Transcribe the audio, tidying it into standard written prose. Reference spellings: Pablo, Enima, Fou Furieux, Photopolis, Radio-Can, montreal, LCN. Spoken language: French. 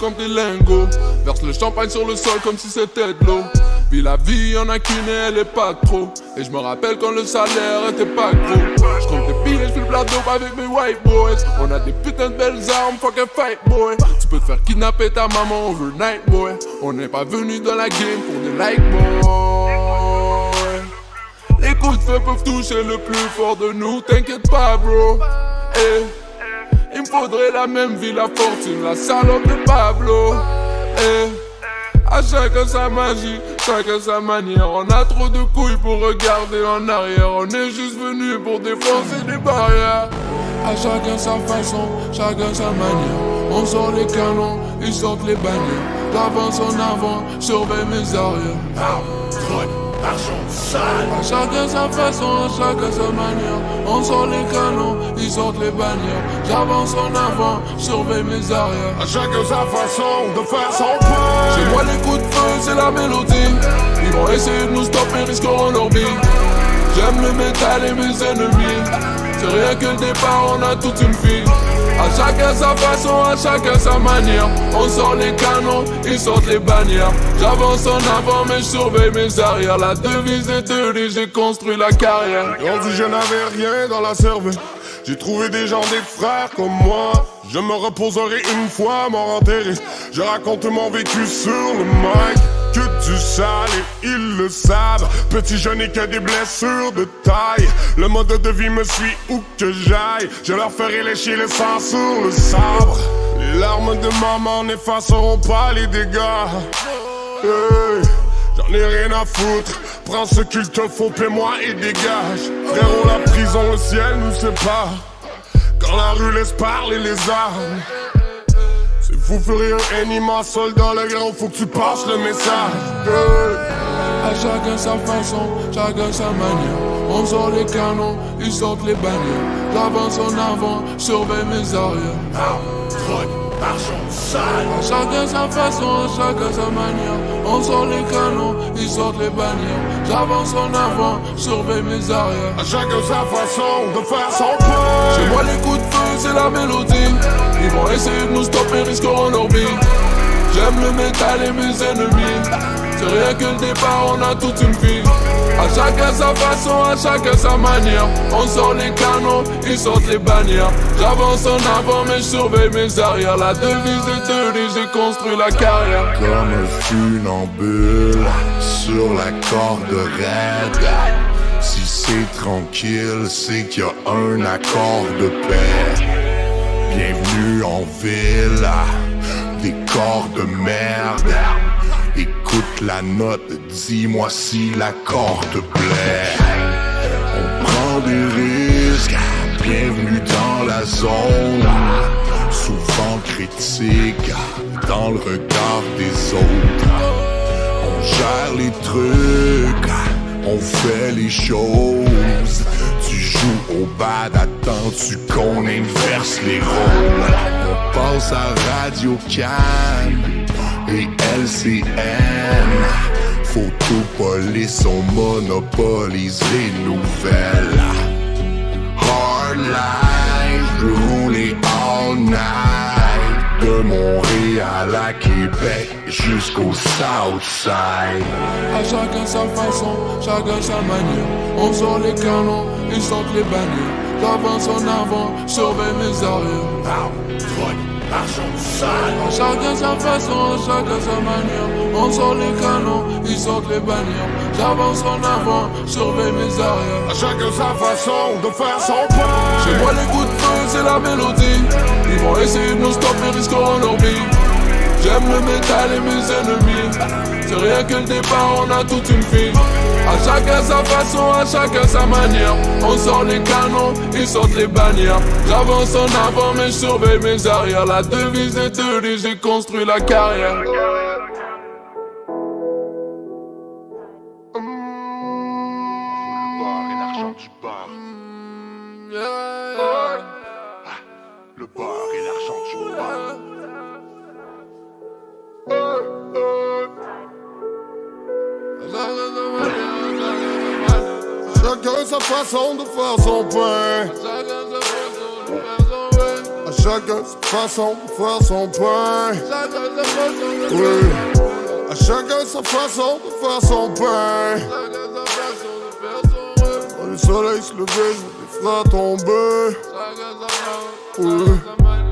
Comme des lingots, verse le champagne sur le sol comme si c'était de l'eau. Vis la vie, y'en a qu'une et elle est pas trop. Et je me rappelle quand le salaire était pas gros. Je compte des billets, je fais le plat d'eau avec mes white boys. On a des putains de belles armes, fuck a fight boy. Tu peux te faire kidnapper ta maman overnight boy. On n'est pas venu dans la game pour des like boy. Les coups de feu peuvent toucher le plus fort de nous, t'inquiète pas bro. Hey. Il me faudrait la même vie, la fortune, la salope de Pablo. Eh, à chacun sa magie, chacun sa manière. On a trop de couilles pour regarder en arrière. On est juste venu pour défoncer des barrières. À chacun sa façon, chacun sa manière. On sort les canons, ils sortent les bannières. J'avance en avant, surveille mes arrières. A chacun sa façon, à chacun sa manière. On sort les canons, ils sortent les bannières. J'avance en avant, surveille mes arrières. A chacun sa façon de faire son pain. Chez moi les coups de feu, c'est la mélodie. Ils vont essayer de nous stopper, risqueront leur vie. J'aime le métal et mes ennemis. C'est rien que le départ, on a toute une vie. A chacun sa façon, à chacun sa manière. On sort les canons, ils sortent les bannières. J'avance en avant mais je surveille mes arrières. La devise est tenue, j'ai construit la carrière. Aujourd'hui je n'avais rien dans la cervelle. J'ai trouvé des gens, des frères comme moi. Je me reposerai une fois mort enterré. Je raconte mon vécu sur le mic. Que du sale et ils le savent. Petit je n'ai que des blessures de taille. Le mode de vie me suit où que j'aille. Je leur ferai lécher les sangs sur le sabre. Les larmes de maman n'effaceront pas les dégâts. Hey, j'en ai rien à foutre. Prends ce qu'il te faut, paie-moi et dégage. Frérot, la prison, le ciel nous sépare. Quand la rue laisse parler les armes. C'est Fou Furieux, Enima, soldat, le grand, faut que tu passes le message. À chacun sa façon, chacun sa manière. On sort les canons, ils sortent les bannières. J'avance en avant, surveille mes arrières. Armes, drogue, argent, sale. À chacun sa façon, à chacun sa manière. On sort les canons, ils sortent les bannières. J'avance en avant, surveille mes arrières. À chacun sa façon de faire son pain. Chez moi les coups de feu, c'est la mélodie. Ils vont essayer de nous stopper, risqueront leur vie. J'aime le métal et mes ennemis. C'est rien que le départ, on a toute une vie. À chacun sa façon, à chacun sa manière. On sort les canons, ils sortent les bannières. J'avance en avant mais je surveille mes arrières. La devise est tenue, j'ai construit la carrière. Comme un funambule sur la corde raide. Si c'est tranquille, c'est qu'il y a un accord de paix. Bienvenue en ville, des corps de merde. Écoute la note, dis-moi si l'accord te plaît. On prend des risques, bienvenue dans la zone. Souvent critique, dans le regard des autres. On gère les trucs, on fait les choses. Tu joues au bad, attends-tu qu'on inverse les rôles. On passe à Radio-Can et LCN. Photopolis, on monopolise les nouvelles. Hard life, rouler all night. De Montréal à Québec jusqu'au Southside. À chacun sa façon, chacun sa manière. On sort les canons, ils sortent les bannières. J'avance en avant, surveille mes arrières. Armes, drogue, argent, sale. À chacun sa façon, à chacun sa manière. On sort les canons, ils sortent les bannières. J'avance en avant, surveille mes arrières. À chacun sa façon de faire son pain. Chez moi les coups de feu, c'est la mélodie. Ils vont essayer de nous stopper, risqueront leur vie. J'aime le métal et mes ennemis. C'est rien que le départ, on a toute une vie. À chacun sa façon, à chacun sa manière. On sort les canons, ils sortent les bannières. J'avance en avant mais je surveille mes arrières. La devise est tenue, j'ai construit la carrière. chacun sa façon de faire son pain. À chacun sa façon de faire son pain. Oui. À chacun sa façon de faire son pain. Quand le soleil se levait, je vois des frères tomber. Oui.